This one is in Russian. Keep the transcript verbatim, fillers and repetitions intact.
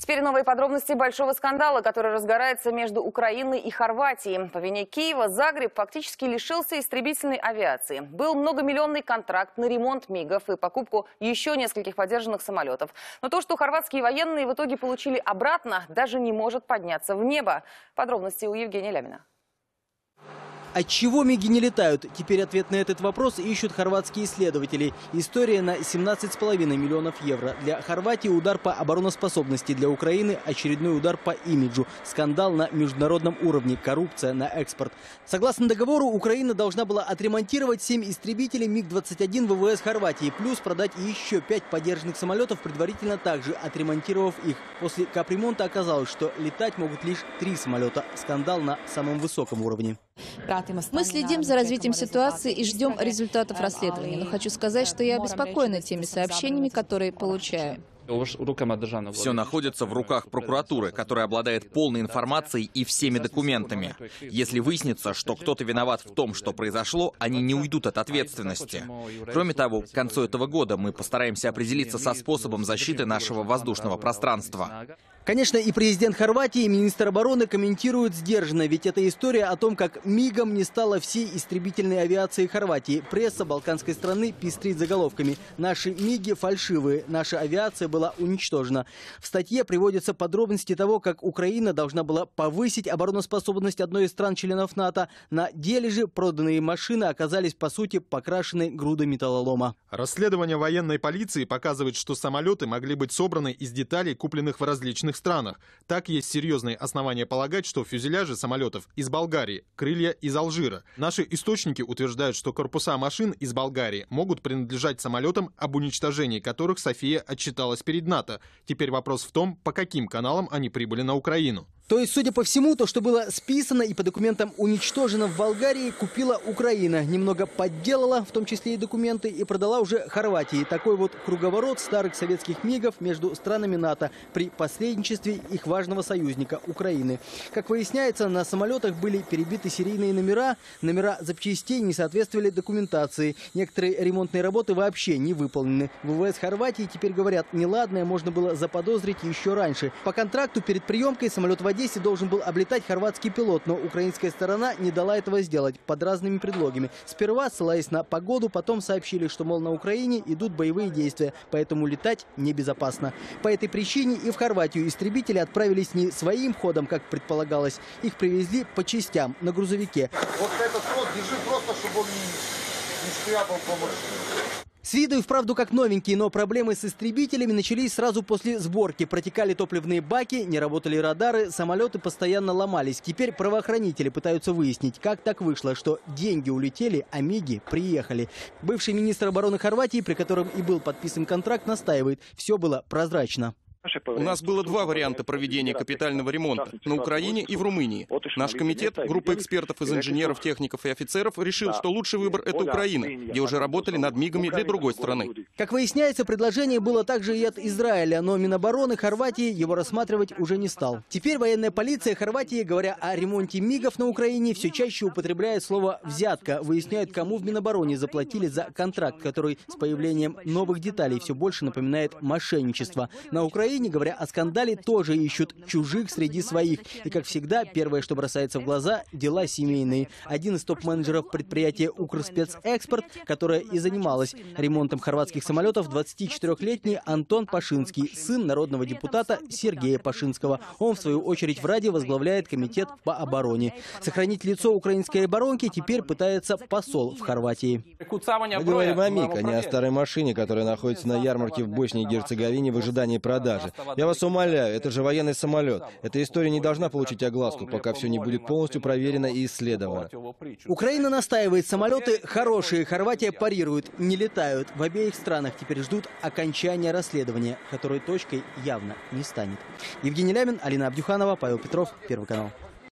Теперь новые подробности большого скандала, который разгорается между Украиной и Хорватией. По вине Киева Загреб фактически лишился истребительной авиации. Был многомиллионный контракт на ремонт мигов и покупку еще нескольких подержанных самолетов. Но то, что хорватские военные в итоге получили обратно, даже не может подняться в небо. Подробности у Евгения Лямина. Отчего миги не летают? Теперь ответ на этот вопрос ищут хорватские исследователи. История на семнадцать с половиной миллионов евро. Для Хорватии удар по обороноспособности, для Украины очередной удар по имиджу. Скандал на международном уровне, коррупция на экспорт. Согласно договору, Украина должна была отремонтировать семь истребителей миг двадцать один ВВС Хорватии, плюс продать еще пять подержанных самолетов, предварительно также отремонтировав их. После капремонта оказалось, что летать могут лишь три самолета. Скандал на самом высоком уровне. Мы следим за развитием ситуации и ждем результатов расследования. Но хочу сказать, что я обеспокоена теми сообщениями, которые получаю. Все находится в руках прокуратуры, которая обладает полной информацией и всеми документами. Если выяснится, что кто-то виноват в том, что произошло, они не уйдут от ответственности. Кроме того, к концу этого года мы постараемся определиться со способом защиты нашего воздушного пространства. Конечно, и президент Хорватии, и министр обороны комментируют сдержанно, ведь эта история о том, как мигом не стало всей истребительной авиации Хорватии. Пресса балканской страны пестрит заголовками: «Наши миги фальшивые, наша авиация была уничтожена». В статье приводятся подробности того, как Украина должна была повысить обороноспособность одной из стран-членов НАТО. На деле же проданные машины оказались, по сути, покрашены грудой металлолома. Расследование военной полиции показывает, что самолеты могли быть собраны из деталей, купленных в различных странах. Так, есть серьезные основания полагать, что фюзеляжи самолетов из Болгарии, крылья из Алжира. Наши источники утверждают, что корпуса машин из Болгарии могут принадлежать самолетам, об уничтожении которых София отчиталась перед НАТО. Теперь вопрос в том, по каким каналам они прибыли на Украину. То есть, судя по всему, то, что было списано и по документам уничтожено в Болгарии, купила Украина. Немного подделала, в том числе и документы, и продала уже Хорватии. Такой вот круговорот старых советских мигов между странами НАТО при посредничестве их важного союзника Украины. Как выясняется, на самолетах были перебиты серийные номера, номера запчастей не соответствовали документации. Некоторые ремонтные работы вообще не выполнены. ВВС Хорватии теперь говорят, неладное можно было заподозрить еще раньше. По контракту перед приемкой самолет водитель должен был облетать хорватский пилот, но украинская сторона не дала этого сделать под разными предлогами. Сперва ссылаясь на погоду, потом сообщили, что, мол, на Украине идут боевые действия, поэтому летать небезопасно. По этой причине и в Хорватию истребители отправились не своим ходом, как предполагалось. Их привезли по частям на грузовике. Вот этот ход держи просто, чтобы он не, не шкрябал по машине. С виду и вправду как новенькие, но проблемы с истребителями начались сразу после сборки. Протекали топливные баки, не работали радары, самолеты постоянно ломались. Теперь правоохранители пытаются выяснить, как так вышло, что деньги улетели, а миги приехали. Бывший министр обороны Хорватии, при котором и был подписан контракт, настаивает, все было прозрачно. У нас было два варианта проведения капитального ремонта – на Украине и в Румынии. Наш комитет, группа экспертов из инженеров, техников и офицеров, решил, что лучший выбор – это Украина, где уже работали над мигами для другой страны. Как выясняется, предложение было также и от Израиля, но Минобороны Хорватии его рассматривать уже не стал. Теперь военная полиция Хорватии, говоря о ремонте мигов на Украине, все чаще употребляет слово «взятка». Выясняют, кому в Минобороне заплатили за контракт, который с появлением новых деталей все больше напоминает мошенничество. На Украине, не говоря о скандале, тоже ищут чужих среди своих. И, как всегда, первое, что бросается в глаза – дела семейные. Один из топ-менеджеров предприятия «Укрспецэкспорт», которое и занималось ремонтом хорватских самолетов, двадцатичетырёхлетний Антон Пашинский, сын народного депутата Сергея Пашинского. Он, в свою очередь, в Раде возглавляет комитет по обороне. Сохранить лицо украинской оборонки теперь пытается посол в Хорватии. Мы говорим о МиГ, а не о старой машине, которая находится на ярмарке в Боснии и Герцеговине в ожидании продажи. Я вас умоляю, это же военный самолет. Эта история не должна получить огласку, пока все не будет полностью проверено и исследовано. Украина настаивает, самолеты хорошие, Хорватия парирует, не летают. В обеих странах теперь ждут окончания расследования, которой точкой явно не станет. Евгений Лямин, Алина Абдюханова, Павел Петров, Первый канал.